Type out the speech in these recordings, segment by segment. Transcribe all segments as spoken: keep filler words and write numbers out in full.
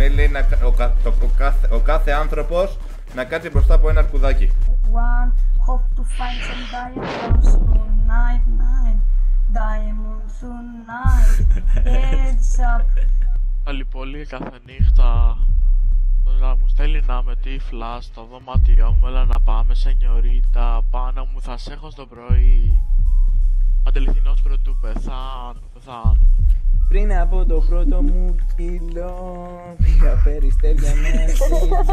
Λέει, λέει να, ο, κα, το, ο, κάθε, ο κάθε άνθρωπος να κάτσει μπροστά από ένα αρκουδάκι. One, hope to find some diamonds tonight, night. Diamonds tonight. Heads up. Άλλη πολύ κάθε νύχτα να μου στέλνει να με τύφλα στο δωμάτιό μου. Έλα να πάμε σε νιωρίτα. Πάνω μου θα σε έχω στο πρωί. Αντεληθινός πρωτού πεθάνω, πεθάνω. Πριν από το πρώτο μου κιλό, πήγα περιστέρια με στήλο.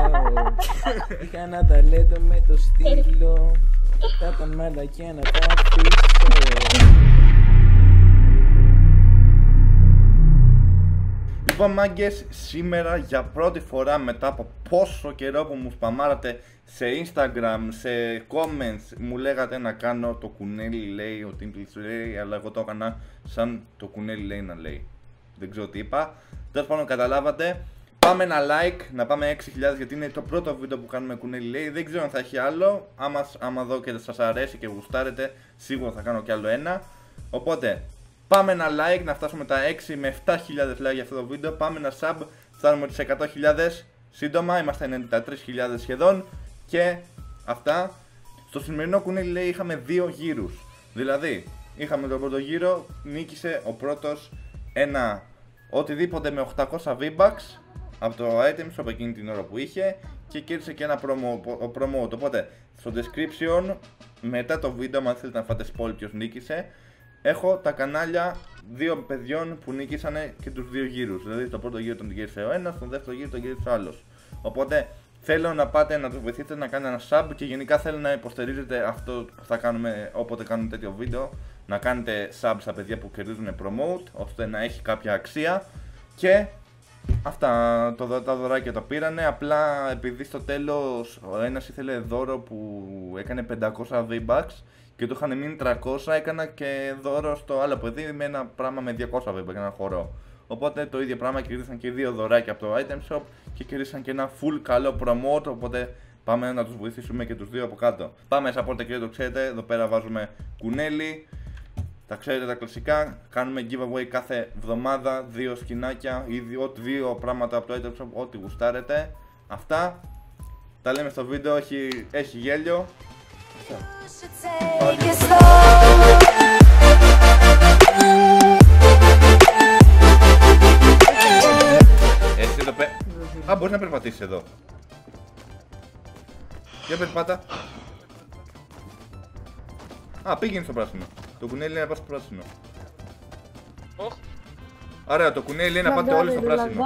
Είχα ένα ταλέντο με το στήλο. Τα τα μαλακιά να τα αφήσω. Λοιπόν μάγκες, σήμερα για πρώτη φορά μετά από πόσο καιρό που μου σπαμάρατε σε Instagram, σε comments, μου λέγατε να κάνω το κουνέλι λέει, ο TeamPls λέει, αλλά εγώ το έκανα σαν το κουνέλι λέει να λέει. Δεν ξέρω τι είπα, τέλος πάντων καταλάβατε. Πάμε ένα like, να πάμε έξι χιλιάδες γιατί είναι το πρώτο βίντεο που κάνουμε κουνέλι λέει. Δεν ξέρω αν θα έχει άλλο, άμα, άμα δω και σας αρέσει και γουστάρετε, σίγουρα θα κάνω κι άλλο ένα. Οπότε πάμε ένα like, να φτάσουμε τα έξι με επτά χιλιάδες like για αυτό το βίντεο. Πάμε ένα sub, φτάνουμε τις εκατό χιλιάδες σύντομα, είμαστε ενενήντα τρεις χιλιάδες σχεδόν. Και αυτά. Στο σημερινό κουνέλι λέει είχαμε δύο γύρους. Δηλαδή είχαμε τον πρώτο γύρο, νίκησε ο πρώτος ένα οτιδήποτε με οκτακόσια V-Bucks από το item shop εκείνη την ώρα που είχε. Και κέρδισε και ένα promo. Οπότε στο description μετά το βίντεο, αν θέλετε να φάτε spoil ποιος νίκησε, έχω τα κανάλια δύο παιδιών που νίκησανε και τους δύο γύρους. Δηλαδή το πρώτο γύρο τον κέρδισε ο ένας, τον δεύτερο γύρο τον κέρδισε ο άλλος. Οπότε θέλω να πάτε να τους βοηθείτε, να κάνετε ένα sub και γενικά θέλω να υποστηρίζετε αυτό που θα κάνουμε όποτε κάνουμε τέτοιο βίντεο. Να κάνετε sub στα παιδιά που κερδίζουν promote, ώστε να έχει κάποια αξία. Και αυτά το, τα δωράκια τα πήρανε. Απλά επειδή στο τέλος ο ένας ήθελε δώρο που έκανε πεντακόσια V-Bucks και του είχαν μείνει τριακόσια, έκανα και δώρο στο άλλο παιδί με ένα πράγμα με διακόσια V-Bucks, ένα χορό. Οπότε το ίδιο πράγμα, κερδίσαν και δύο δωράκια από το item shop και κερδίσαν και ένα full καλό promote. Οπότε πάμε να τους βοηθήσουμε και τους δύο από κάτω. Πάμε σε support και το ξέρετε, εδώ πέρα βάζουμε κουνέλι. Τα ξέρετε τα κλασικά, κάνουμε giveaway κάθε εβδομάδα, δύο σκηνάκια ή δύο, δύο πράγματα από το item shop, ό,τι γουστάρετε. Αυτά, τα λέμε στο βίντεο, έχει, έχει γέλιο. Εσύ εδώ πέρα. Α, μπορείς να περπατήσεις εδώ. Για περπάτα. Α, πήγαινε στο πράσινο. Το κουνέλι λέει να πας στο πράσινο. Άρα το κουνέλι λέει να πάτε όλοι στο πράσινο.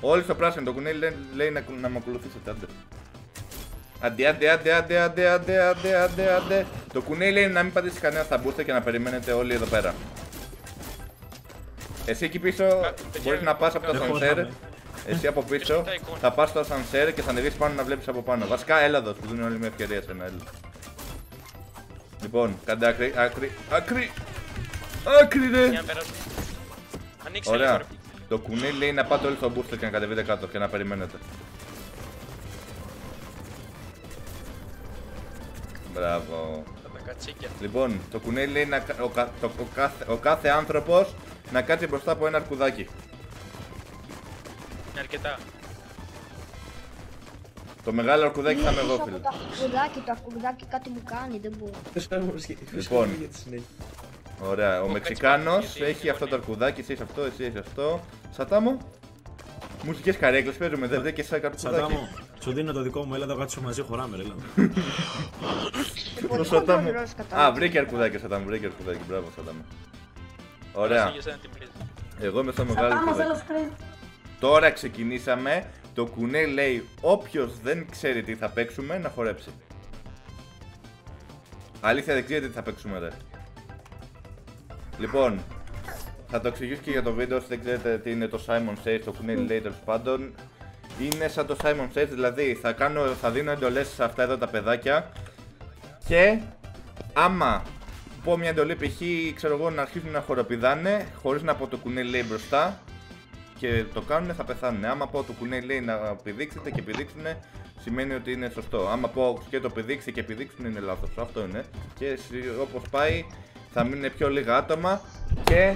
Όλοι στο πράσινο, το κουνέλι λέει να με ακολουθήσετε, άντε. Άντε, άντε, άντε, άντε, άντε, άντε, άντε, άντε, άντε. Το κουνέλι λέει να μην πατήσεις κανένα στα μπούστα και να περιμένετε όλοι εδώ πέρα. Εσύ εκεί πίσω μπορείς να πας από το ασανσέρ. Εσύ από πίσω θα πας στο ασανσέρ και θα ανεβείς πάνω να βλέπεις από πάνω. Βασικά έλα εδώ, σου δίνει όλη μια ευκαιρία σε ένα έλα. Λοιπόν, κάντε άκρη, άκρη, άκρη. Άκρη ρε. Ωραία. Το κουνέλι λέει να πάτε όλοι στο μπούστα και να κατεβείτε κάτω και να περιμένετε. Μπράβο. Λοιπόν, το κουνέλι λέει να, ο, κα, το, ο, κάθε, ο κάθε άνθρωπος να κάτσει μπροστά από ένα αρκουδάκι. Είναι αρκετά. Το μεγάλο αρκουδάκι θα με εγώ φίλε. Το αρκουδάκι, το αρκουδάκι κάτι μου κάνει, δεν μπορώ. Λοιπόν, ωραία, ο Μεξικάνος έχει αυτό το αρκουδάκι, εσύ έχεις αυτό, εσύ έχεις αυτό. Σατάμο, μουσικές καρέκλες παίζουμε, δεν δε και σαν αρκουδάκι. Σου δίνω το δικό μου, έλα το κάτσουμε μαζί, χωράμε ρε, έλα. Το Σατάμ. Α, βρήκε αρκουδάκι, Σατάμ, βρήκε αρκουδάκι, μπράβο Σατάμ. Ωραία. Εγώ είμαι στο μεγάλο αρκουδάκι. Τώρα ξεκινήσαμε, το κουνέ λέει όποιος δεν ξέρει τι θα παίξουμε να χορέψει. Αλήθεια δεν ξέρετε τι θα παίξουμε ρε. Λοιπόν, θα το εξηγήσω και για το βίντεο, δεν ξέρετε τι είναι το Simon Says, το κουνέ λέει τέλος πάντων. Είναι σαν το Simon Says, δηλαδή θα, κάνω, θα δίνω εντολές σε αυτά εδώ τα παιδάκια και άμα πω μια εντολή π.χ. ξέρω εγώ να αρχίσουν να χοροπηδάνε χωρίς να πω το κουνέλι λέει μπροστά και το κάνουν θα πεθάνουν. Άμα πω το κουνέλι λέει να πηδήξετε και πηδήξουνε σημαίνει ότι είναι σωστό. Άμα πω και το πηδήξτε και πηδήξουνε είναι λάθος, αυτό είναι. Και όπως πάει θα μείνουν πιο λίγα άτομα και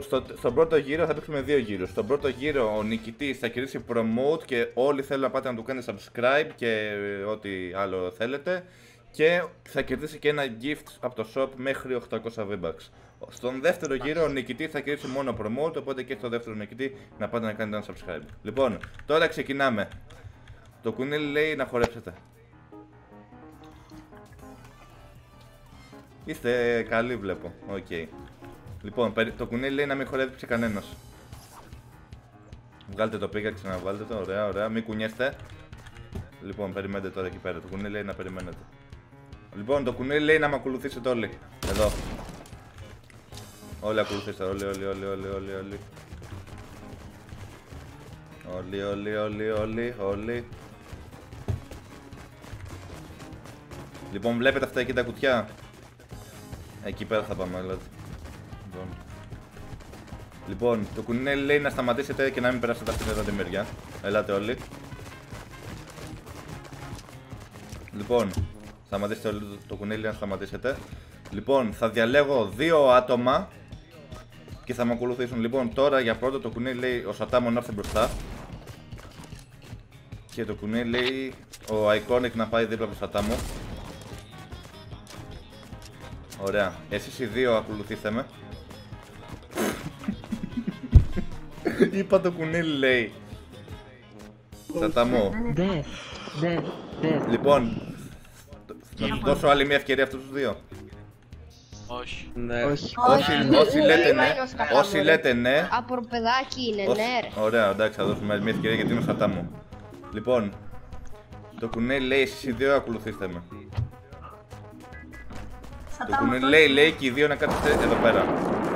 στο, στον πρώτο γύρο θα παίξουμε δύο γύρους. Στον πρώτο γύρο ο νικητής θα κερδίσει promote και όλοι θέλουν να πάτε να του κάνετε subscribe και ό,τι άλλο θέλετε. Και θα κερδίσει και ένα gift από το shop μέχρι οκτακόσια V-Bucks. Στον δεύτερο γύρο ο νικητής θα κερδίσει μόνο promote, οπότε και στο δεύτερο νικητή να πάτε να κάνετε ένα subscribe. Λοιπόν, τώρα ξεκινάμε. Το κουνέλι λέει να χορέψετε. Είστε καλοί βλέπω, οκ. Okay. Λοιπόν, το κουνέλι λέει να μην χορέψει κανένας. Βγάλτε το πήγα, ξαναβάλτε το, ωραία, ωραία, μην κουνιέστε. Λοιπόν, περιμένετε τώρα εκεί πέρα, το κουνέλι λέει να περιμένετε. Λοιπόν, το κουνέλι λέει να με ακολουθήσετε όλοι, εδώ. Όλοι ακολουθήστε, όλοι, όλοι, όλοι, όλοι, όλοι, όλοι. Όλοι, όλοι, όλοι, όλοι, όλοι. Λοιπόν, βλέπετε αυτά εκεί τα κουτιά. Εκεί πέρα θα πάμε, δηλαδή. Λοιπόν, λοιπόν το κουνέλι λέει να σταματήσετε και να μην περάσετε αυτήν εδώ τη μεριά. Ελάτε όλοι. Λοιπόν, σταματήστε όλοι, το, το κουνέλι να σταματήσετε. Λοιπόν, θα διαλέγω δύο άτομα και θα με ακολουθήσουν. Λοιπόν, τώρα για πρώτο το κουνέλι λέει ο Σατάμον να έρθει μπροστά. Και το κουνέλι λέει ο Iconic να πάει δίπλα από το Σατάμο. Ωραία, εσείς οι δύο ακολουθήστε με. Είπα το κουνέλι λέει Σατάμο. Λοιπόν, να τους δώσω άλλη μια ευκαιρία αυτούς τους δύο. Όχι. Ναι. Όχι. Όσοι, όχι. Όσοι λέτε ναι, όσοι λέτε ναι. Από παιδάκι είναι, όσοι... ναι. Ωραία, εντάξει, θα δώσουμε μια ευκαιρία γιατί είναι ο Σατάμο. Λοιπόν, το κουνέλι λέει εσείς οι δύο ακολουθήστε με. Το κουνέλι λέει, λέει και οι δύο να κάτσετε εδώ πέρα.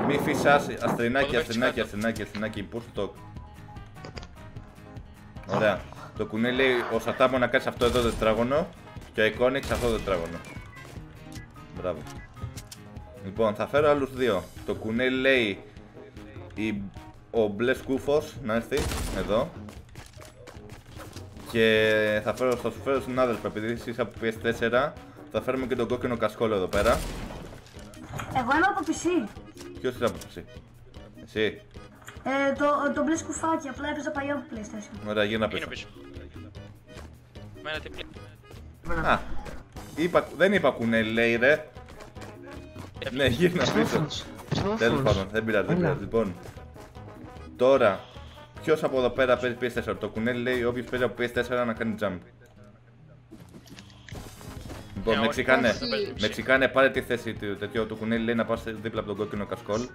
Μη φυσάς, ασθενάκι, ασθενάκι, ασθενάκι, ασθενάκι, push talk. Ωραία. Το κουνέλι λέει ο Σατάμο να κάτσει αυτό εδώ το τετράγωνο και ο Iconic αυτό το τετράγωνο. Μπράβο. Λοιπόν, θα φέρω άλλους δύο. Το κουνέλι λέει η... ο μπλε σκούφος να έρθει εδώ. Και θα, φέρω, θα σου φέρω συνάδελφα, επειδή εσείς από πι ες φορ. Θα φέρουμε και τον κόκκινο κασκόλο εδώ πέρα. Εγώ είμαι από πι σι. Ποιος είναι από πι σι? Εσύ. Ε, το, το μπλε σκουφάκι, απλά έπαιζα παλιό από PlayStation. Ωραία, γύρω να πίσω. Μένα τι πλέον. Α, είπα, δεν είπα κουνέλι λέει ρε. Ναι, γύρω να πίσω. Τέλος πάντων, δεν πειράζει, δεν πειράζει. Λοιπόν, τώρα, ποιος από εδώ πέρα παίζει πι ες φορ? Το κουνέλι λέει όποιος παίζει από πι ες φορ να κάνει jump. Λοιπόν, yeah, Μεξικάνε, Μεξικάνε, πάρε τη θέση του τέτοιου. Το κουνέλι λέει να πας δίπλα από τον κόκκινο κασκόλ.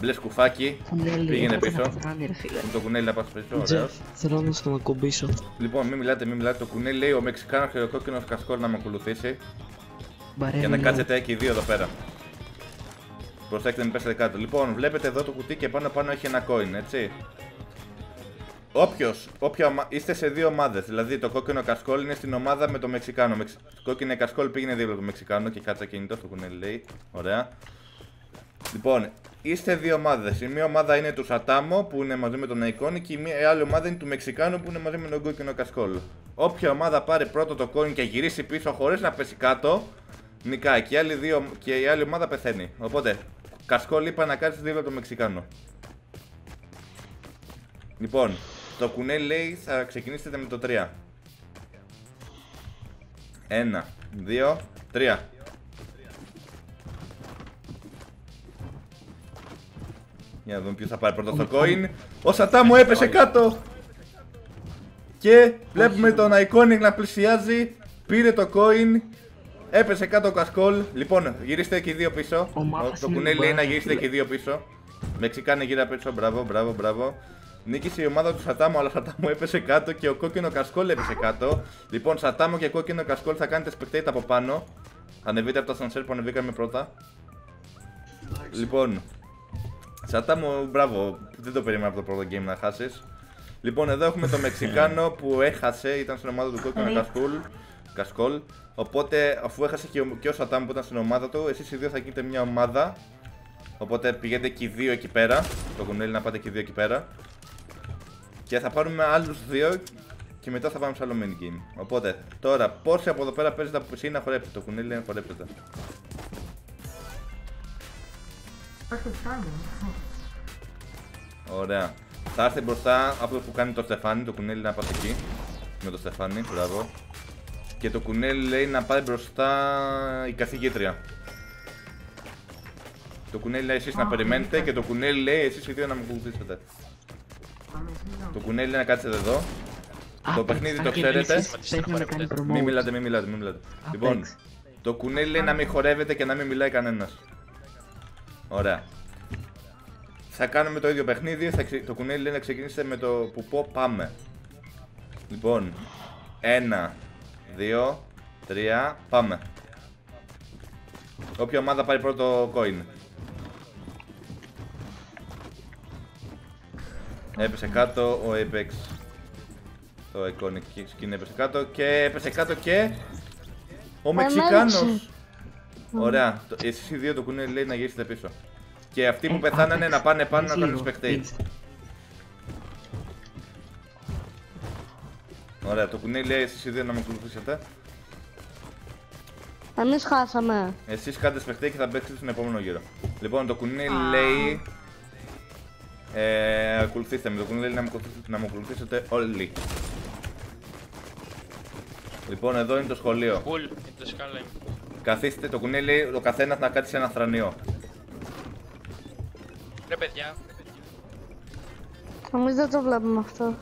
Μπλε σκουφάκι, πήγαινε πίσω. Το κουνέλι να πας πίσω, ωραίος. Θέλω να στον ακουμπήσω. Λοιπόν, μην μιλάτε, μην μιλάτε. Το κουνέλι λέει ο Μεξικάνος και ο κόκκινος κασκόλ να με ακολουθήσει. Για να κάτσετε και οι δύο εδώ πέρα. Προσέξτε, μην πέσετε κάτω. Λοιπόν, βλέπετε εδώ το κουτί και πάνω πάνω έχει ένα coin, έτσι. Όποιος, όποια, είστε σε δύο ομάδες, δηλαδή το κόκκινο κασκόλ είναι στην ομάδα με το Μεξικάνο. Μεξ, το κόκκινο κασκόλ πήγαινε δίπλα από το Μεξικάνο και κάτσα κινητό στο κουνέλι λέει, ωραία. Λοιπόν, είστε δύο ομάδες, η μία ομάδα είναι του Σατάμο που είναι μαζί με τον Iconic και η, μία, η άλλη ομάδα είναι του Μεξικάνου που είναι μαζί με τον κόκκινο κασκόλ. Όποια ομάδα πάρει πρώτο το coin και γυρίσει πίσω χωρίς να πέσει κάτω, νικάει και, και η άλλη ομάδα πεθαίνει. Οπότε, κασκόλ είπα να κάτσεις δίπλα από το Μεξικάνο. Λοιπόν, το κουνέλι λέει θα ξεκινήσετε με το τρία. Ένα, δύο, τρία. Για να δούμε ποιος θα πάρει πρώτο στο coin. Ο Σατάμο έπεσε κάτω. Και βλέπουμε τον Iconic να πλησιάζει. Πήρε το coin. Έπεσε κάτω ο κασκόλ. Λοιπόν, γυρίστε και οι δύο πίσω. Το κουνέλι λέει να γυρίσετε και οι δύο πίσω. Μεξικάνε γύρω πίσω, μπράβο, μπράβο, μπράβο. Νίκησε η ομάδα του Σατάμου, αλλά Σατάμου έπεσε κάτω και ο κόκκινο κασκόλ έπεσε κάτω. Λοιπόν, Σατάμου και κόκκινο κασκόλ θα κάνετε spectate από πάνω. Ανεβείτε από τα σανσέρ που ανεβήκαμε πρώτα. Λοιπόν, Σατάμου, μπράβο, δεν το περίμενα από το πρώτο game να χάσει. Λοιπόν, εδώ έχουμε το Μεξικάνο που έχασε, ήταν στην ομάδα του κόκκινο κασκόλ. κασκόλ. Οπότε, αφού έχασε και ο Σατάμου που ήταν στην ομάδα του, εσείς οι δύο θα γίνετε μια ομάδα. Οπότε πηγαίνετε και οι δύο εκεί πέρα. Το κουνέλι να πάτε και οι δύο εκεί πέρα. Και θα πάρουμε άλλους δύο και μετά θα πάμε σε άλλο minigame. Οπότε, τώρα πόσοι από εδώ πέρα παίζετε από πισί να χορέψετε? Το κουνέλι λέει να χορέψετε. Ωραία. Θα έρθει μπροστά αυτό που κάνει το Στεφάνι. Το κουνέλι να πάει εκεί. Με το Στεφάνι, μπράβο. Και το κουνέλι λέει να πάει μπροστά η καθηγήτρια. Το κουνέλι λέει εσείς να περιμένετε και το κουνέλι λέει εσείς οι δύο να με ακολουθήσετε. Το κουνέλι λέει να κάτσετε εδώ. Το παιχνίδι το ξέρετε. Μην μιλάτε, μην μιλάτε, μην μιλάτε. Λοιπόν, το κουνέλι λέει να μην χορεύετε και να μην μιλάει κανένας. Ωραία. Θα κάνουμε το ίδιο παιχνίδι. Θα ξε... Το κουνέλι λέει να ξεκινήσετε με το που πω πάμε. Λοιπόν, ένα, δύο, τρία, πάμε. Όποια ομάδα πάρει πρώτο coin. Έπεσε κάτω ο Apex. Το Iconic Skin έπεσε κάτω και έπεσε κάτω και ο Μεξικάνος. Ωραία, εσείς οι δύο το κουνέλι λέει να γυρίσετε πίσω. Και αυτοί που πεθάνανε να πάνε πάνω να κάνουν spectate. Ωραία, το κουνέλι λέει εσείς οι δύο να με ακολουθήσετε. Εμείς χάσαμε. Εσείς κάντε spectate και θα παίξετε στον επόμενο γύρο. Λοιπόν, το κουνέλι λέει ε, ακολουθήστε με, το κουνέλι λέει να με ακολουθήσετε όλοι. Λοιπόν, εδώ είναι το σχολείο. Καθίστε, το κουνέλι λέει ο καθένας να κάτσει σε ένα θρανιό. Ρε παιδιά. Εμείς δεν το βλέπουμε αυτό.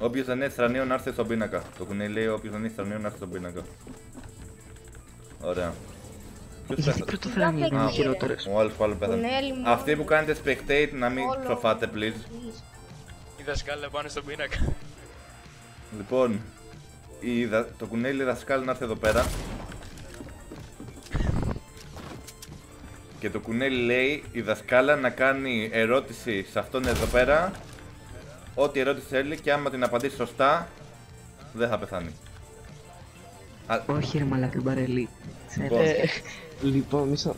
Όποιος δεν έχει θρανείο να έρθει στον πίνακα. Το κουνέλι λέει όποιος δεν έχει θρανείο να έρθει στον πίνακα. Ωραία. Γιατί πρώτο θρανείο είναι χειρότερος. Ο άλλος που άλλο πέθανε. Αυτοί που κάνετε spectate να μην τροφάτε please. Η δασκάλα πάνω στον πίνακα. Λοιπόν, η, το κουνέλι δασκάλα να έρθει εδώ πέρα. Και το κουνέλι λέει η δασκάλα να κάνει ερώτηση σε αυτόν εδώ πέρα. Ό,τι ερώτηση θέλει και άμα την απαντήσει σωστά, δεν θα πεθάνει. Όχι ρε μαλάκα μπαρελί. Λοιπόν, μισό,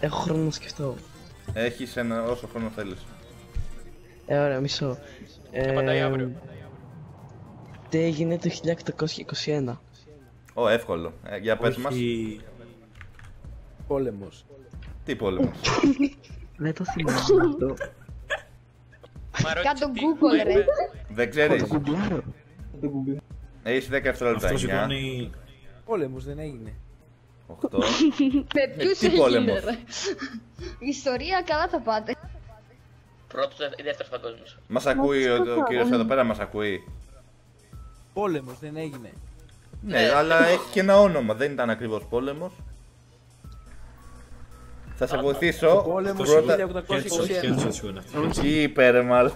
έχω χρόνο να σκεφτώ. Έχεις ένα όσο χρόνο θέλεις. Ε, ωραία, μισό. Και πατάει αύριο. Τι έγινε το χίλια οκτακόσια είκοσι ένα. Ω, εύκολο. Για πες μας. Πόλεμος. Τι πόλεμος. Δεν το θυμάμαι αυτό. Κάτω Google ρε. Δεν ξέρεις. Έχεις δέκα ευθρόλεπτα. Πόλεμος δεν έγινε. οκτώ. Ποιους έγινε ρε. Ιστορία καλά θα πάτε. Πρώτος ή δεύτερος παγκόσμιος. Μας ακούει ο κύριος εδώ πέρα, μας ακούει. Πόλεμος δεν έγινε. Ναι, αλλά έχει και ένα όνομα, δεν ήταν ακριβώς πόλεμος. Θα σε βοηθήσω. Τι είπε μάλλον.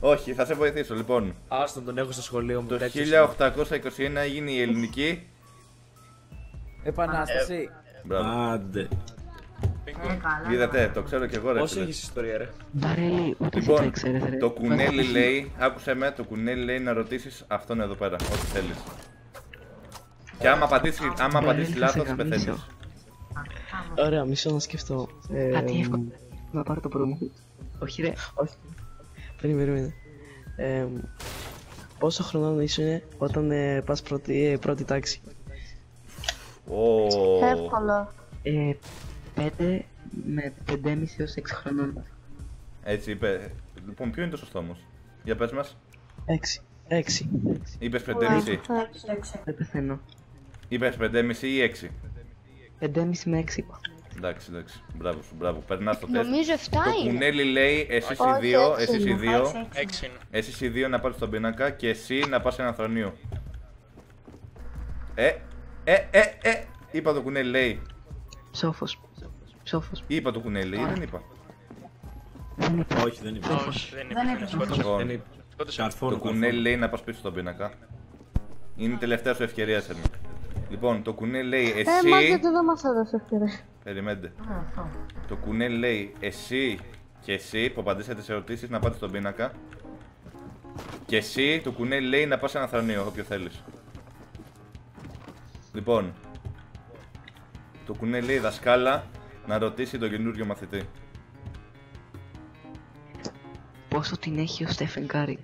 Όχι, θα σε βοηθήσω λοιπόν. Άστον τον έχω στο σχολείο μου. Το χίλια οκτακόσια είκοσι ένα έγινε η ελληνική επανάσταση. Άντε. Είδατε, το ξέρω και εγώ ρε. Όσο έχεις ιστορία ρε. Λοιπόν, το κουνέλι λέει, άκουσε με, το κουνέλι λέει να ρωτήσεις αυτόν εδώ πέρα, ό,τι θέλεις. Και άμα απαντήσεις λάθος, πεθαίνεις. Ωραία, μισό να σκεφτώ. Κάτι εύκολο. Να πάρω το πρώτο. Όχι ρε, όχι. Πριν περιμένω. Πόσο χρονών ήσουν όταν πας πρώτη τάξη? Εύκολο. Πέντε με πεντέμιση έως έξι χρονών. Έτσι είπε. Λοιπόν, ποιο είναι το σωστό όμως? Για πες μας. Έξι. Έξι. Είπες πεντέμιση. Δεν πεθαίνω. Είπες πεντέμιση ή έξι? πεντέμιση με έξι. Εντάξει, εντάξει. Μπράβο σου, μπράβο. Περνάς το τεστ. Νομίζω εφτά είναι. Το κουνέλι λέει εσείς οι δύο, εσείς οι δύο, εσείς οι δύο να πάρεις τον πίνακα και εσύ να πας σε ένα θρονείο. Ε, ε, ε, ε, είπα το κουνέλι λέει. Ψόφος. Ψόφος. Είπα το κουνέλι ή δεν είπα? Όχι, δεν είπα. Δεν είπα. Το κουνέλι λέει να πας πίσω στον πίνακα. Είναι η τελευταία σου ευκαιρία σε μένα. Λοιπόν, το κουνέλι λέει εσύ. Ε, μάζετε, δεν μας έδωσε κύριε. Περιμένετε. Oh, oh. Το κουνέλι λέει εσύ και εσύ που απαντήσατε σε ερωτήσεις να πάτε στον πίνακα. Και εσύ, το κουνέλι λέει να πας σε ένα θρανείο, όποιο θέλεις. Λοιπόν, το κουνέλι λέει δασκάλα να ρωτήσει τον καινούριο μαθητή. Πόσο την έχει ο Στέφεν Κάρι.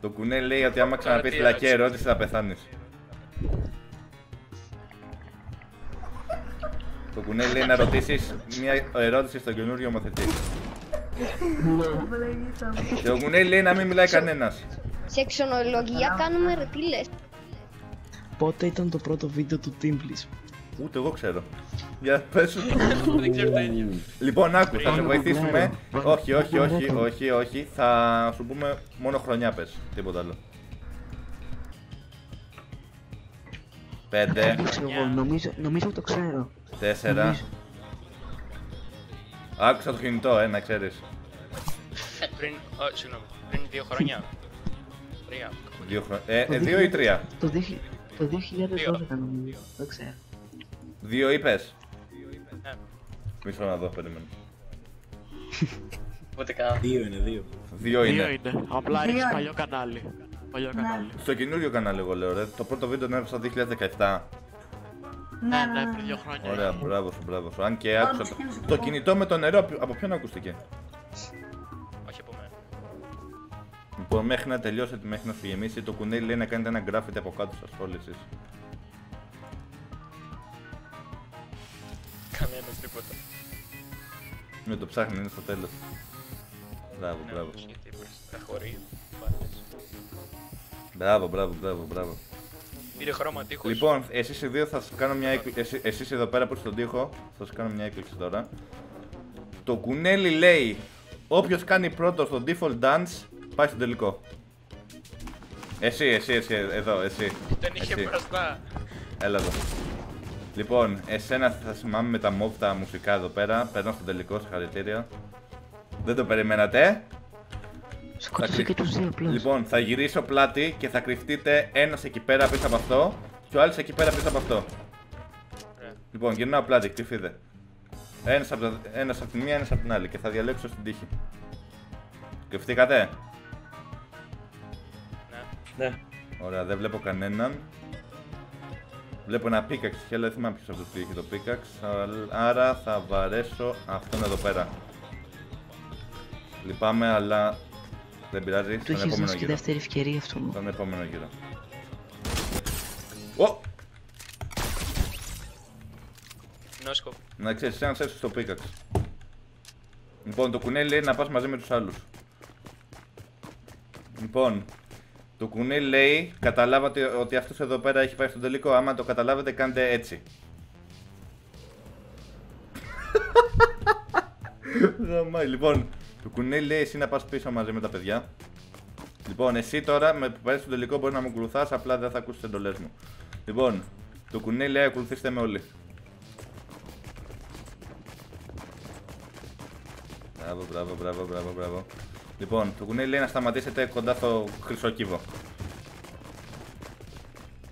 Το κουνέλι λέει ότι άμα ξαναπείς λακή ερώτηση θα πεθάνεις. Το κουνέλι λέει να ρωτήσεις μια ερώτηση στον καινούριο μαθητή. Και ο κουνέλι λέει να μην μιλάει κανένας. Σε ξενολογία κάνουμε ρε, τι λες. Πότε ήταν το πρώτο βίντεο του TeamPls? Ούτε εγώ ξέρω. Για πες σου. Δεν ξέρω τα ίδια. Λοιπόν, άκου, θα σε βοηθήσουμε. Όχι, όχι, όχι, όχι, όχι. Θα σου πούμε μόνο χρονιά πες, τίποτα άλλο. Πέντε. Νομίζω το ξέρω. Τέσσερα. Άκουσα το κινητό, ε, να ξέρεις. Πριν, συγγνώμη, πριν δύο χρόνια. Τρία. Δύο χρόνια, ε, δύο ή τρία. Το δύο χιλιάδες δώδεκα νομίζω, το ξέρω. Δύο είπες. Δύο είπες, ναι. Μισό να δω, περιμένω. Πότε κάνω. Δύο είναι, δύο. Δύο είναι. Απλά έχεις παλιό κανάλι. Παλιό κανάλι. Στο καινούριο κανάλι εγώ λέω ρε, το πρώτο βίντεο να έπαιξα δύο χιλιάδες δεκαεπτά. Ναι, ναι, πριν δύο χρόνια. Ωραία, μπράβο σου, μπράβο σου. Αν και άκουσα το... Το κινητό με το νερό, από ποιον ακούστηκε? Όχι από μένα. Λοιπόν, μέχρι να τελειώσετε, μέχρι να σου γεμίσει, το κουνέλι λέει να κάνετε ένα γκράφιτι από κάτω σας όλοι εσείς. Κανένας τίποτα. Με το ψάχνει, είναι στο τέλος. Μπράβο, μπράβο. Μπράβο, μπράβο, μπράβο, μπράβο. Πήρε χρώμα τείχος. Λοιπόν, εσείς οι δύο θα σας κάνω μια έκπληξη. Εσείς εδώ πέρα που στον τοίχο, θα σας κάνω μια έκπληξη τώρα. Το κουνέλι λέει, όποιος κάνει πρώτο στο default dance, πάει στον τελικό. Εσύ, εσύ, εσύ, εδώ, εσύ. Δεν είχε μπροστά. Έλα εδώ. Λοιπόν, εσένα θα θυμάμαι με τα μοβ τα μουσικά εδώ πέρα. Περνάω στον τελικό, συγχαρητήρια. Δεν το περιμένατε. Σκοτήσε και τους δύο πλάς. Λοιπόν, θα γυρίσω πλάτη και θα κρυφτείτε ένας εκεί πέρα πίσω από αυτό και ο άλλος εκεί πέρα πίσω από αυτό. Yeah. Λοιπόν, γυρνάω πλάτη, κρυφτείτε. Ένας από, τα... ένας από τη μία, ένας από την άλλη και θα διαλέξω στην τύχη. Κρυφτήκατε? Ναι. Yeah. Ωραία, δεν βλέπω κανέναν. Βλέπω ένα πίκαξ, αλλά δεν θυμάμαι ποιος αυτός είχε το πίκαξ. Άρα θα βαρέσω αυτόν εδώ πέρα. Λυπάμαι, αλλά δεν πειράζει. Του στον επόμενο γύρο. Δεύτερη ευκαιρία αυτό μου. Στον επόμενο γύρο. Ω! Νόσκο. Να ξέρεις, ένα έψω στο πίκαξ. Λοιπόν, το κουνέλι λέει να πας μαζί με τους άλλους. Λοιπόν, το κουνέλι λέει, καταλάβατε ότι αυτός εδώ πέρα έχει πάει στον τελικό. Άμα το καταλάβετε, κάντε έτσι. Γαμάει, λοιπόν. Το κουνέλι λέει εσύ να πας πίσω μαζί με τα παιδιά. Λοιπόν, εσύ τώρα με που παίρνεις στον τελικό μπορεί να μου ακολουθάς, απλά δεν θα ακούσεις τις εντολές μου. Λοιπόν, το κουνέλι λέει ακολουθήστε με όλοι. Μπράβο, μπράβο, μπράβο, μπράβο, μπράβο. Λοιπόν, το κουνέλι λέει να σταματήσετε κοντά στο χρυσό κύβο.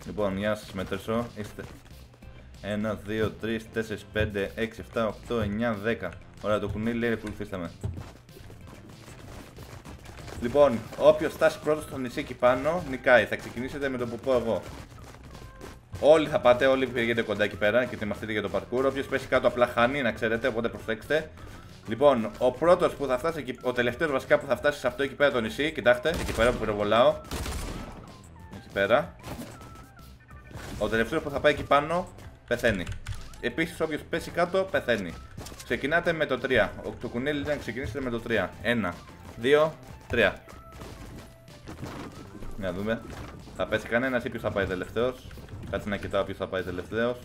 Λοιπόν, για να σας μετρήσω, είστε ένα, δύο, τρία, τέσσερα, πέντε, έξι, επτά, οκτώ, εννιά, δέκα. Ωραία, το κουνέλι λέει ακολουθήστε με. Λοιπόν, όποιος φτάσει πρώτος στο νησί εκεί πάνω, νικάει. Θα ξεκινήσετε με το που πω εγώ. Όλοι θα πάτε, όλοι πηγαίνετε κοντά εκεί πέρα και ετοιμαστείτε για το parkour. Όποιος πέσει κάτω απλά χάνει, να ξέρετε, οπότε προσέξτε. Λοιπόν, ο πρώτος που θα φτάσει, ο τελευταίος βασικά που θα φτάσει σε αυτό εκεί πέρα το νησί, κοιτάξτε, εκεί πέρα που πυροβολάω. Εκεί πέρα. Ο τελευταίος που θα πάει εκεί πάνω, πεθαίνει. Επίσης, όποιος πέσει κάτω, πεθαίνει. Ξεκινάτε με το τρία. Το κουνέλι λέει να ξεκινήσετε με το τρία. ένα, δύο, τρία. Να δούμε. Θα πέσει κανένας ή ποιος θα πάει τελευταίος. Κάτσε να κοιτάω ποιος θα πάει τελευταίος.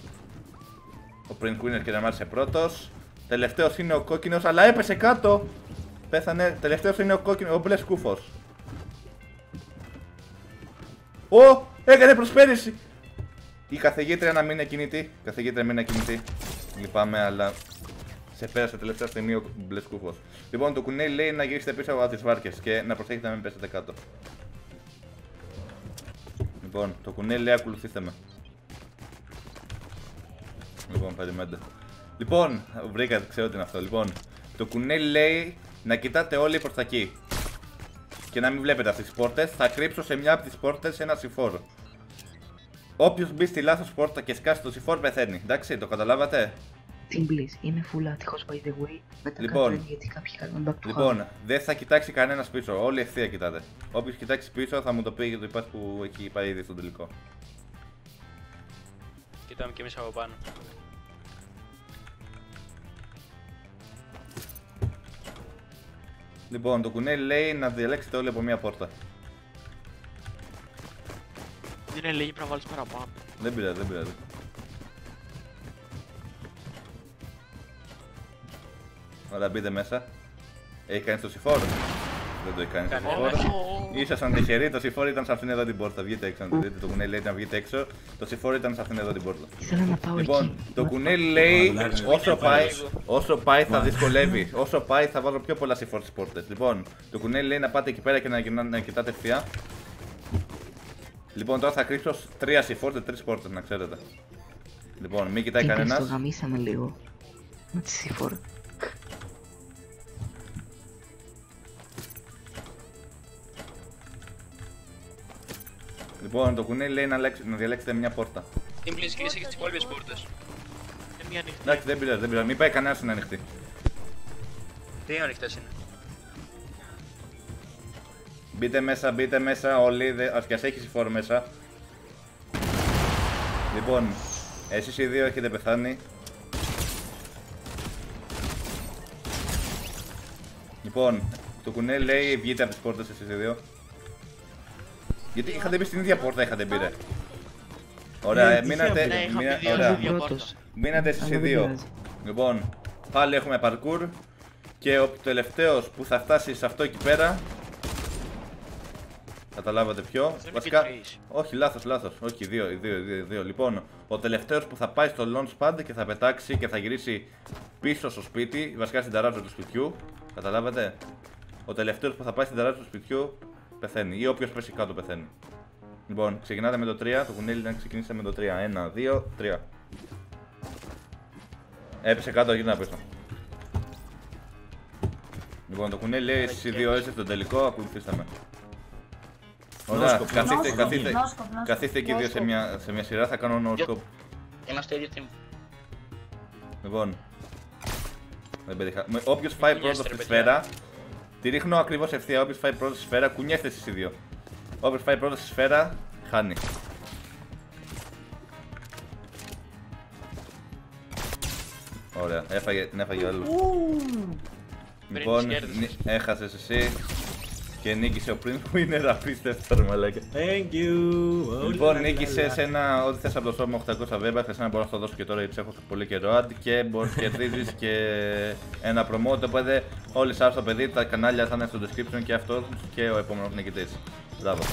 Ο Print Queener και να μάρσε πρώτος. Τελευταίος είναι ο κόκκινος, αλλά έπεσε κάτω. Πέθανε. Τελευταίος είναι ο κόκκινος, ο μπλε σκούφος. Ω! Έκανε προσπέρηση! Η καθηγήτρια να μην είναι κινητή. Καθηγήτρια μην είναι κινητή. Λυπάμαι, αλλά σε πέρασε τελευταία στιγμή ο μπλε σκούφος. Λοιπόν, το κουνέλι λέει να γυρίσετε πίσω από τις βάρκες και να προσέχετε να μην πέσετε κάτω. Λοιπόν, το κουνέλι λέει ακολουθήστε με. Λοιπόν, περιμένετε. Λοιπόν, βρήκα, ξέρω τι είναι αυτό. Λοιπόν, το κουνέλι λέει να κοιτάτε όλοι προς τα εκεί. Και να μην βλέπετε αυτές τις πόρτες. Θα κρύψω σε μια από τις πόρτες ένα συμφόρο. Όποιος μπει στη λάθος πόρτα και σκάσει το συμφόρο πεθαίνει. Εντάξει, το καταλάβατε. TeamPls, είναι full άτυχος by the way. Μετά λοιπόν, γιατί κάποιοι κάνουν back to λοιπόν, δεν θα κοιτάξει κανένας πίσω, όλοι ευθεία κοιτάτε. Όποιος κοιτάξει πίσω θα μου το πει για το υπάρχει που εκεί πάει ήδη στον τελικό. Κοιτάμε κι εμείς από πάνω. Λοιπόν, το κουνέλι λέει να διαλέξετε όλοι από μία πόρτα. Δεν είναι λίγη, πρέπει να βάλεις παραπάνω. Δεν πειράζει, δεν πειράζει. Ωραία, μπείτε μέσα. Έχει κάνει το σιφόρο. Δεν το έχει κάνει το σιφόρο. Ήσασταν τυχεροί, το σιφόρο ήταν σε αυτήν εδώ την πόρτα. Βγείτε έξω, να δείτε. Το κουνέλι λέει να βγείτε έξω. Το σιφόρο ήταν σε αυτήν εδώ την πόρτα. Λοιπόν, το κουνέλι λέει όσο πάει, όσο πάει θα δυσκολεύει. Όσο πάει θα βάλω πιο πολλά σιφόρο στις πόρτες. Λοιπόν, το κουνέλι λέει να πάτε εκεί πέρα και να κοιτάτε ευθεία. Λοιπόν, τώρα θα κρύψω τρία σιφόρ και τρεις πόρτες, να ξέρετε. Λοιπόν, μην κοιτάει κανένας. Το γαμίσαμε λίγο με τη σιφόρ. Λοιπόν, το κουνέλι λέει να, να διαλέξετε μια πόρτα. Την πλήση και έχεις τις υπόλοιπες πόρτες. Είναι μια ανοιχτή. Εντάξει, δεν πειράζει, δεν πειράζει. Μην πάει κανένας στην ανοιχτή. Δύο ανοιχτές είναι. Μπείτε μέσα, μπείτε μέσα, όλοι, ας κι ας έχει συμφόρο μέσα. Λοιπόν, εσείς οι δύο έχετε πεθάνει. Λοιπόν, το κουνέ λέει βγείτε από τις πόρτες εσείς οι δύο. Γιατί είχατε μπει στην ίδια πόρτα, είχατε μπει ρε. Ωραία, μείνατε, μείνατε εσείς οι δύο. Λοιπόν, πάλι έχουμε parkour. Και ο τελευταίος που θα φτάσει σε αυτό εκεί πέρα. Καταλάβατε ποιο. Βασικά, όχι, λάθος, λάθος. Όχι, δύο, δύο, δύο, δύο. Λοιπόν, ο τελευταίος που θα πάει στο launch pad και θα πετάξει και θα γυρίσει πίσω στο σπίτι, βασικά στην ταράτσα του σπιτιού. Καταλάβατε. Ο τελευταίος που θα πάει στην ταράτσα του σπιτιού πεθαίνει. Ή όποιος πέσει κάτω πεθαίνει. Λοιπόν, ξεκινάτε με το τρία. Το κουνέλι να ξεκινήσετε με το τρία. ένα, δύο, τρία. Έπεσε κάτω, γύρνα πίσω. Λοιπόν, το κουνέλι λέει εσείς δύο έτσι τον τελικό, ακολουθήστε με. Ωραία, καθίστε εκεί δύο σε μια, σε μια σειρά, θα κάνω νοσκοπ. Είμαστε ίδιο team. Λοιπόν, όποιος φάει πρώτος στη σφαίρα, τη ρίχνω ακριβώς ευθεία, όποιος φάει πρώτος στη σφαίρα, κουνιέστε εσείς οι δύο. Όποιος φάει πρώτος στη σφαίρα, χάνει. Ωραία, έφαγε, την έφαγε όλους. Λοιπόν, έχασες εσύ. Και νίκησε ο Prince Winner, απίστευτο ρε μαλάκα. Thank you. Λοιπόν, νίκησε σε ένα ό,τι θες από το σώμα οκτακόσια βέμπα. Θες να μπορώ να το δώσω και τώρα γιατί έχω πολύ καιρό. Αντ και μπορείς και κερδίζεις και ένα promote. Οπότε όλοι σας το παιδί, τα κανάλια θα είναι στο description και αυτό και ο επόμενος νικητής. Μπράβο.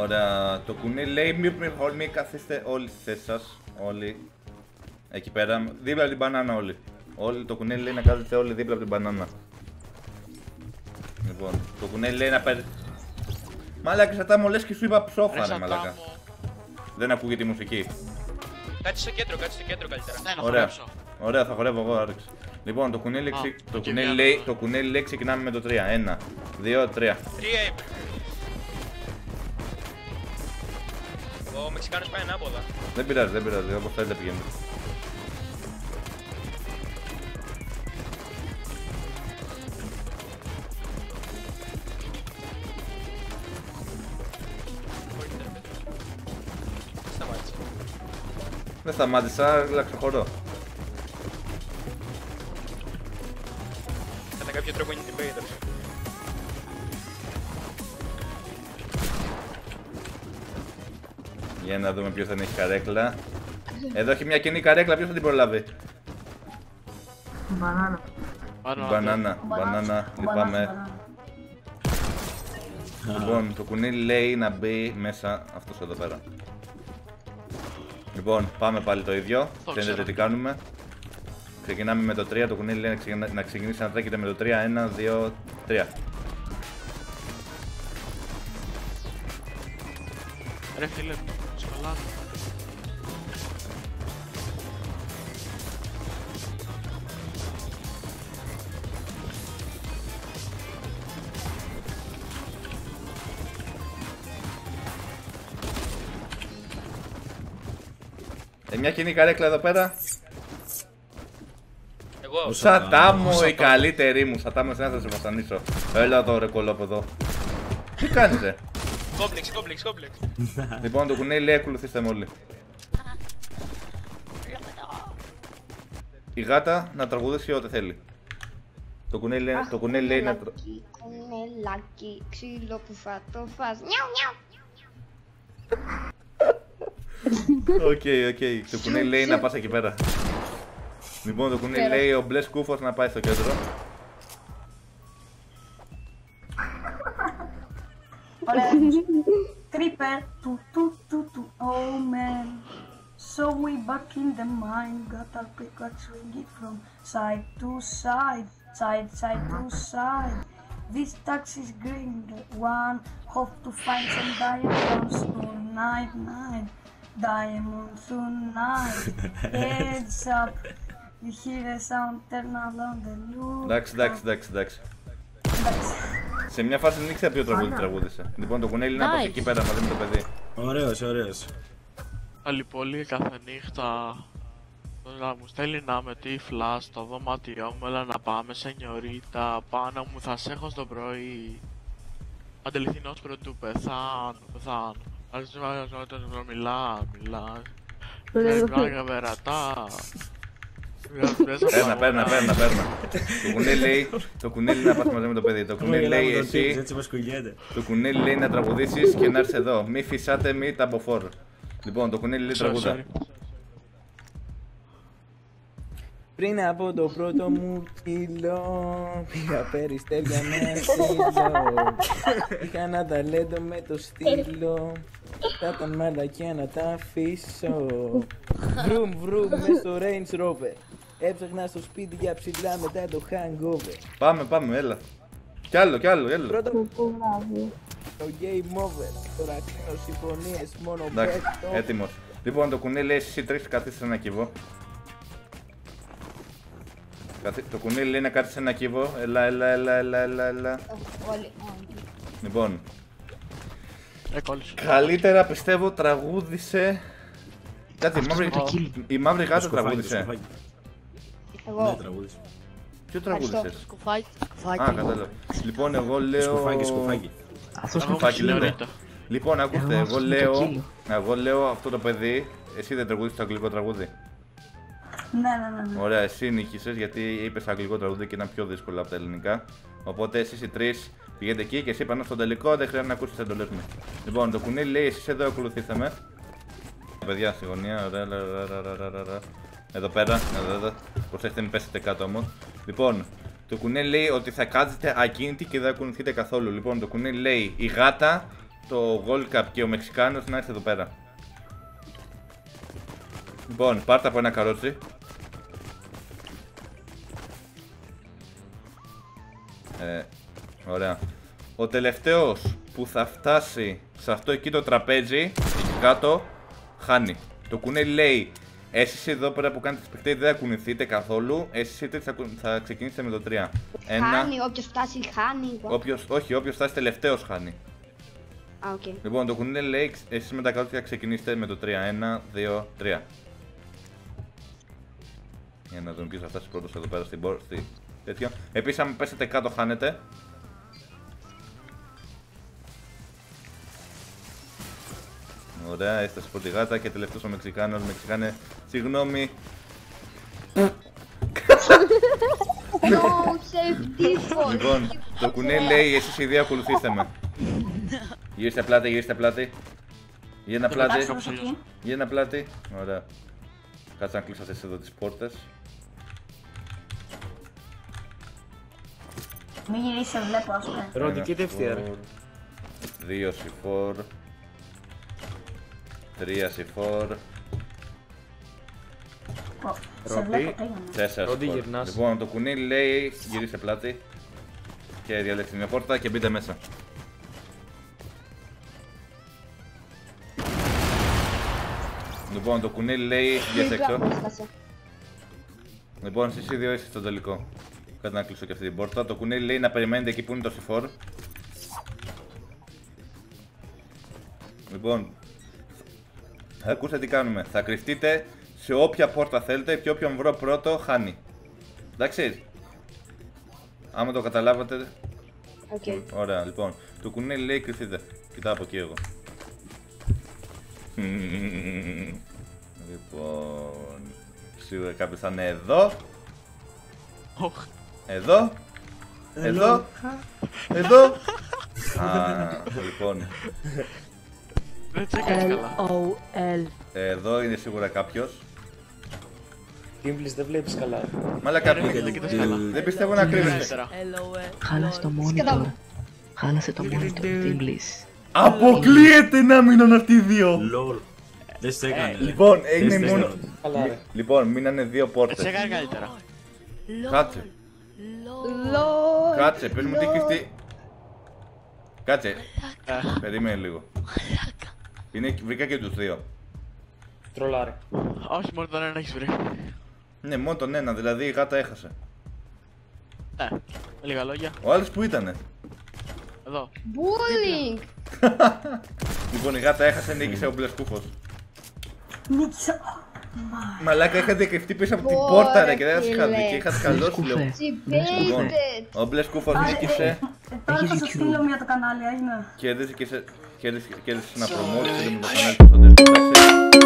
Ωραία, το κουνί λέει μη καθίστε όλοι στις θέσεις σας. Όλοι. Εκεί πέρα, δίπλα από την μπανάνα όλοι. Όλοι, το κουνέλι λέει να κάθετε όλοι δίπλα από την μπανάνα. Λοιπόν, το κουνέλι λέει να παίρνει. Μαλάκα, σατάμω λες και σου είπα ψόφα ρε μαλάκα. Δεν ακούγεται η μουσική. Κάτσε στο κέντρο, κάτσε στο κέντρο καλύτερα. Ναι, να χορέψω. Ωραία, θα χορεύω εγώ, άρεξε. Λοιπόν, το κουνέλι λέει, το κουνέλι λέει ξεκινάμε με το τρία. ένα, δύο, τρία. Ο Μεξικάνος πάει ανάποδα. Δεν πειράζει, δεν πειράζει, όπως θέλετε πηγαίνετε. Δεν σταμάτησα, αλλά ξεχωρώ. Κατά κάποιο τρόπο είναι την πέγεται. Για να δούμε ποιος δεν έχει καρέκλα. Εδώ έχει μια κοινή καρέκλα, ποιος θα την προλάβει. Μπανάνα. Μπανάνα, μπανάνα, λυπάμαι. Λοιπόν, το κουνί λέει να μπει μέσα αυτός εδώ πέρα. Λοιπόν, πάμε πάλι το ίδιο. Ξέρετε τι κάνουμε. Ξεκινάμε με το τρία. Το κουνέλι λέει να ξεκινήσει να τρέχετε με το τρία. ένα, δύο, τρία. Ρε φίλε, σκαλάτε. Μια κοινή καρέκλα εδώ πέρα. Εγώ. Σατάμω, η καλύτερη μου. Σατάμω, εσένα θα σε βασανίσω. Έλα εδώ ρε κολόπεδο. Τι κάνεις ρε. Κόμπλεξ, κόμπλεξ, κόμπλεξ. Λοιπόν, το κουνέλι λέει ακολουθήστε με όλοι. Η γάτα να τραγουδήσει ό,τι θέλει. Το κουνέλι λέει, αχ, το κουνέλι λέει να... Κουνέλακι, ξύλο που θα το φας. Νιάου, νιάου. Οκ, οκ. Το κουνέλι λέει να πας εκεί πέρα. Λοιπόν, το κουνέλι λέει ο μπλε κούφος να πάει στο κέντρο. Ωραία. Creeper, του του του του, oh man. So we back in the mine, got our pickaxe, swing it from side to side, side side to side. This tax is green, one, hope to find some diamonds tonight, night, diamonds tonight, heads up, you hear a sound, turn around the loop. Εντάξει, εντάξει, εντάξει, εντάξει. Σε μια φάση δεν ήξερα ποιο τραγούδι τραγούδισε. Λοιπόν, το κουνέλι είναι από εκεί πέρα μαζί με το παιδί. Ωραίος, ωραίος. Άλλη πολύ κάθε νύχτα να μου στέλνει να με τύφλα στο δωμάτιό μου, έλα να πάμε σε νιωρίτα. Πάνω μου θα σε έχω στο πρωί. Αντεληθινός πρωτού πεθάνω, πεθάνω. Άρχισε να μιλά, μιλά. Πράγμα βερατά. Παίρνα, παίρνα, παίρνα, παίρνα. Το κουνέλι λέει, το κουνέλι να πας μαζί με το παιδί. Το κουνέλι λέει εσύ, το κουνέλι λέει να τραγουδήσεις και να έρθεις εδώ. Μη φυσάτε, μη ταμποφόρ. Λοιπόν, το κουνέλι λέει τραγουδά. Πριν από το πρώτο μου κιλό, πήγα περιστέρια να στείλω. Είχα ένα ταλέντο με το στήλο, τα τα μαλακιά να τα αφήσω. Βρουμ βρουμ μες στο Range Rover, έψαχνα στο σπίτι για ψηλά μετά το hangover. Πάμε, πάμε, έλα. Κι άλλο, κι άλλο, έλα. Πρώτα μου κουράζει. Το game over, τώρα κλείνω συμφωνίες, μόνο πέττο. Έτοιμος. Λοιπόν, το κουνέλι λέει εσύ τρέχεις καθίσεις ένα κύβο. Το κουνέλι λέει να κάτσεις σε ένα κύβο. Έλα, έλα, έλα, έλα, έλα, έλα. Λοιπόν, καλύτερα πιστεύω τραγούδισε. Κάτσε, η μαύρη γάτα τραγούδισε. Εγώ. Ποιο τραγούδισε? Σκουφάκι. Α, κατάλαβα. Λοιπόν, εγώ λέω... Σκουφάκι, σκουφάκι. Αυτό σκουφάκι λέμε. Λοιπόν, ακούστε, εγώ λέω... Εγώ λέω αυτό το παιδί, εσύ δεν τραγούδισε το αγγλικό τραγούδι. Ναι, ναι, ναι. Ωραία, εσύ νίκησες γιατί είπες αγγλικό τραγούδι και ήταν πιο δύσκολο από τα ελληνικά. Οπότε εσείς οι τρεις πηγαίνετε εκεί και εσύ πάνω στον τελικό, δεν χρειάζεται να ακούσεις εντολές μου. Λοιπόν, το κουνέλι λέει εσείς εδώ ακολουθήσαμε. Παιδιά στη γωνία, ρα, ρα, ρα, ρα, ρα, ρα. Εδώ πέρα, εδώ, εδώ. Προσέχετε μην πέσετε κάτω όμως. Λοιπόν, το κουνέλι λέει ότι θα κάτσετε ακίνητοι και δεν ακολουθείτε καθόλου. Λοιπόν, το κουνέλι λέει η γάτα, το Gold Cup και ο Μεξικάνος να έρθει εδώ πέρα. Λοιπόν, πάρτε από ένα καρότσι. Ε, ωραία. Ο τελευταίος που θα φτάσει σε αυτό εκεί το τραπέζι, εκεί κάτω, χάνει. Το κουνέλι λέει, εσείς εδώ πέρα που κάνετε τις παιχτές δεν θα κουνηθείτε καθόλου, εσείς είτε θα, θα ξεκινήσετε με το τρία. Χάνει, ένα... όποιος φτάσει χάνει. Όποιος, όχι, όποιος φτάσει τελευταίος χάνει. Α, okay. Λοιπόν, το κουνέλι λέει, εσείς με τα καλώδια ξεκινήστε με το τρία. ένα, δύο, τρία. Για να δουν ποιος θα φτάσει πρώτος εδώ πέρα στην πόρτα. Στη... Τέτοιο. Επίσης, αν πέσετε κάτω, χάνετε. Ωραία, έστασε πρώτη γάτα και τελευταίος ο Μεξικάνος. Μεξικάνε, συγγνώμη. Λοιπόν, το κουνέλι λέει, εσείς οι δύο ακολουθήστε με. Γυρίστε πλάτη, γυρίστε πλάτη. Γύρνα πλάτη. Γύρνα πλάτη. Ωραία. Κάτσε να κλείσατε εσείς εδώ τις πόρτες. Μην γυρίσεις, σε βλέπω ας πούμε. Ροντική δευτεία. δύο σι φορ. τρία σι φορ. Ροντι. τέσσερα σι φορ. Λοιπόν, το κουνέλι λέει γυρίστε πλάτη. Και διαλέξτε μια πόρτα και μπείτε μέσα. Λοιπόν, το κουνέλι λέει βγες έξω. Λοιπόν, εσείς οι δύο είστε στο τελικό. Κάτι να κλείσω και αυτή την πόρτα. Το κουνέλι λέει να περιμένετε εκεί που είναι το σι φορ. Λοιπόν, ακούστε τι κάνουμε. Θα κρυφτείτε σε όποια πόρτα θέλετε και όποιον βρω πρώτο χάνει. Εντάξει. Άμα το καταλάβατε. Okay. Ωραία, λοιπόν. Το κουνέλι λέει κρυφτείτε. Κοιτάω από εκεί εγώ. Λοιπόν, σίγουρα κάποιος θα είναι εδώ. Εδώ Εδώ. Εδώ. Λοιπόν. Δεν τσέκαρες καλά. Εδώ είναι σίγουρα κάποιος. TeamPls δεν βλέπεις καλά. Μαλάκα, δεν πιστεύω να κρύβεσαι. Χάλασε το monitor. Χάλασε το monitor TeamPls. Αποκλείεται να μείνουν αυτοί οι δύο. Δεν στέκανε. Λοιπόν, έγινε μόνο. Λοιπόν, μείνανε δύο πόρτες. Δεν στέκανε καλύτερα. Κάτσε. Κάτσε, πες μου τι κρυφτεί. Κάτσε. Περίμενε λίγο. Βρήκα και τους δύο. Τρολάρε. Όχι, μόνο τον ένα έχεις βρει. Ναι, μόνο τον ένα, δηλαδή η γάτα έχασε. Ναι, λίγα λόγια. Ο άλλος που ήτανε. Εδώ. Bullying! Λοιπόν, η γάτα έχασε, νίκησε ο μπλεσκούχος. Νίκησα. Μαλάκα, είχατε κρυφτεί πίσω από την πόρτα ρε και δεν σας είχα δει και είχατε καλώσει λίγο. Ο μπλεσκούχος νίκησε. Τώρα θα σας στείλω μια το κανάλι, έγινε. Κέρδισε ένα promotion με το κανάλι του στον τέσσερα.